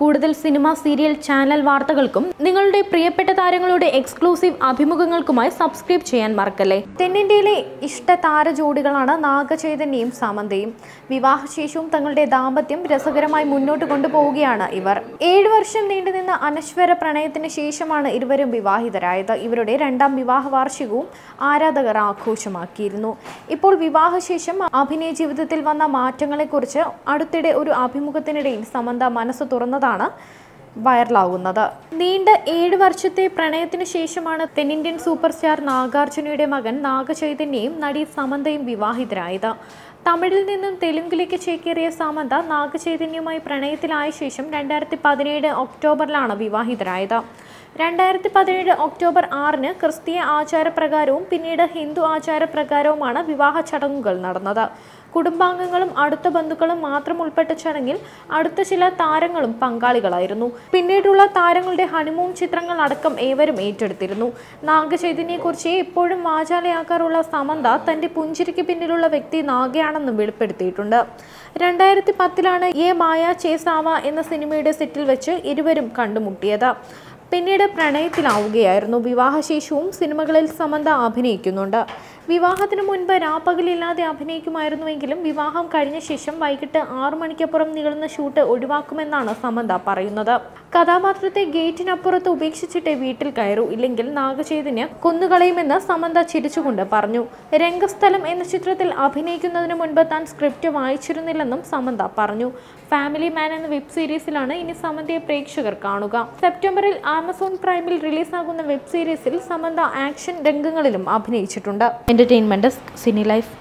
കൂടുതൽ cinema serial channel വാർത്തകൾക്കും നിങ്ങളുടെ പ്രിയപ്പെട്ട താരങ്ങളുടെ എക്സ്ക്ലൂസീവ് അഭിമുഖങ്ങൾക്കുമായി സബ്സ്ക്രൈബ് ചെയ്യാൻ മറക്കല്ലേ. തെന്നിന്ത്യയിലെ ഇഷ്ട താരജോഡികളാണ് നാഗചൈതന്യയും സാമന്തയും. വിവാഹശേഷവും തങ്ങളുടെ ദാമ്പത്യം രസകരമായി മുന്നോട്ട് കൊണ്ടുപോവുകയാണ് ഇവർ. 7 വർഷം നീണ്ടുനിന്ന അനശ്വര പ്രണയത്തിന് ശേഷമാണ് ഇരുവരും വിവാഹിതരായത്. ഇവരുടെ രണ്ടാം വിവാഹ വാർഷികവും ആരാധകർ ആഘോഷമാക്കിയിരുന്നു. ഇപ്പോൾ വിവാഹശേഷം അഭിനയ ജീവിതത്തിൽ വന്ന മാറ്റങ്ങളെക്കുറിച്ച് അടുത്തിടെ ഒരു അഭിമുഖത്തിനിടയിൽ സമന്ത മനസ്സ് തുറന്നതാണ് വൈറലാകുന്നത്. നീണ്ട 7 വർഷത്തെ പ്രണയത്തിനു ശേഷമാണ് തെന്നിന്ത്യൻ സൂപ്പർ സ്റ്റാർ നാഗാർജുനയുടെ മകൻ നാഗചൈതന്യയും നടി സമന്തയും വിവാഹിതരായത്. തമിഴിൽ നിന്നും തെലുങ്കിലേക്ക് ചേക്കേറിയ സമന്ത നാഗചൈതന്യവുമായി പ്രണയത്തിലായ ശേഷം 2017 ഒക്ടോബറിലാണ് വിവാഹിതരായത്. 2017 ഒക്ടോബർ 6-ന് ക്രിസ്തീയ ആചാരപ്രകാരവും പിന്നീട് ഹിന്ദു ആചാരപ്രകാരവുമാണ് വിവാഹ ചടങ്ങുകൾ നടന്നത്. കുടുംബാംഗങ്ങളും അടുത്ത ബന്ധുക്കളും മാത്രം ഉൾപ്പെട്ട ചടങ്ങിൽ അടുത്ത ചില താരങ്ങളും പങ്കാളികളായിരുന്നു. പിന്നീടുള്ള താരങ്ങളുടെ ഹണിമൂൺ ചിത്രങ്ങൾ അടക്കം ഏവരും ഏറ്റെടുത്തിരുന്നു. നാഗചൈതന്യയെക്കുറിച്ച് എപ്പോഴും വാചാലയാക്കാറുള്ള സമന്ത തൻ്റെ പുഞ്ചിരിക്ക് പിന്നിലുള്ള വ്യക്തി നാഗയാണെന്നും വെളിപ്പെടുത്തിയിട്ടുണ്ട്. 2010-ലാണ് യേ മായ ചേസാവ എന്ന സിനിമയുടെ സെറ്റിൽ വെച്ച് ഇരുവരും കണ്ടുമുട്ടിയത്. പിന്നീട് പ്രണയത്തിലാവുകയായിരുന്നു. വിവാഹശേഷവും സിനിമകളിൽ സമന്ത അഭിനയിക്കുന്നുണ്ട്. വിവാഹത്തിന് മുൻപ് രാപ്പകലില്ലാതെ അഭിനയിക്കുമായിരുന്നുവെങ്കിലും വിവാഹം കഴിഞ്ഞ ശേഷം വൈകിട്ട് 6 മണിക്കപ്പുറം നീളുന്ന ഷൂട്ട് ഒഴിവാക്കുമെന്നാണ് സമന്ത പറയുന്നത്. കഥാപാത്രത്തെ ഗേറ്റിനപ്പുറത്ത് ഉപേക്ഷിച്ചിട്ട് വീട്ടിൽ കയറൂ, ഇല്ലെങ്കിൽ നാഗചൈതന്യ കൊന്നുകളയുമെന്ന് സമന്ത ചിരിച്ചുകൊണ്ട് പറഞ്ഞു. രംഗസ്ഥലം എന്ന ചിത്രത്തിൽ അഭിനയിക്കുന്നതിന് മുൻപ് താൻ സ്ക്രിപ്റ്റ് വായിച്ചിരുന്നില്ലെന്നും സമന്ത പറഞ്ഞു. ഫാമിലി മാൻ എന്ന വെബ് സീരീസിലാണ് ഇനി സമന്തയെ പ്രേക്ഷകർ കാണുക. സെപ്റ്റംബറിൽ ആമസോൺ പ്രൈമിൽ റിലീസാകുന്ന വെബ് സീരീസിൽ സമന്ത ആക്ഷൻ രംഗങ്ങളിലും അഭിനയിച്ചിട്ടുണ്ട്. Entertainment desk, cine life.